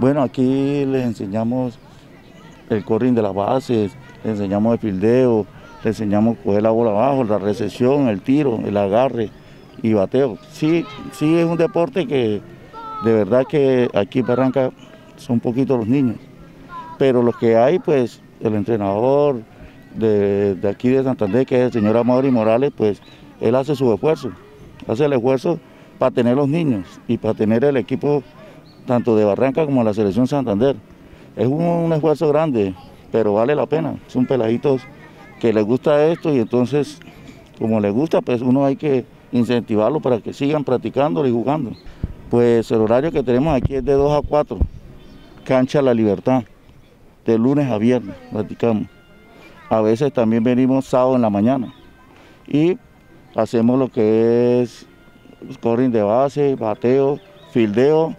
Bueno, aquí les enseñamos el corring de las bases, les enseñamos el fildeo, les enseñamos coger la bola abajo, la recepción, el tiro, el agarre y bateo. Sí, sí es un deporte que de verdad que aquí en Barranca son poquitos los niños, pero los que hay, pues el entrenador de aquí de Santander, que es el señor Amador y Morales, pues él hace su esfuerzo, hace el esfuerzo para tener los niños y para tener el equipo tanto de Barranca como de la selección Santander. Es un esfuerzo grande, pero vale la pena. Son peladitos que les gusta esto y entonces, como les gusta, pues uno hay que incentivarlo para que sigan practicándolo y jugando. Pues el horario que tenemos aquí es de 2 a 4, Cancha La Libertad, de lunes a viernes practicamos. A veces también venimos sábado en la mañana y hacemos lo que es corring de base, bateo, fildeo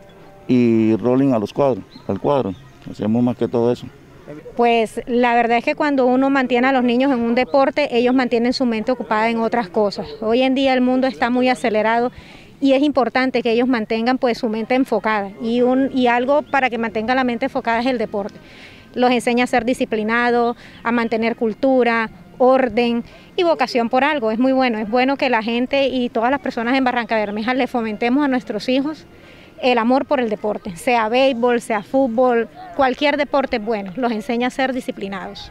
y rolling a los cuadros, al cuadro. Hacemos más que todo eso. Pues la verdad es que cuando uno mantiene a los niños en un deporte, ellos mantienen su mente ocupada en otras cosas. Hoy en día el mundo está muy acelerado y es importante que ellos mantengan pues su mente enfocada. Y algo para que mantenga la mente enfocada es el deporte. Los enseña a ser disciplinados, a mantener cultura, orden y vocación por algo. Es muy bueno, es bueno que la gente y todas las personas en Barrancabermeja le fomentemos a nuestros hijos el amor por el deporte, sea béisbol, sea fútbol, cualquier deporte es bueno, los enseña a ser disciplinados.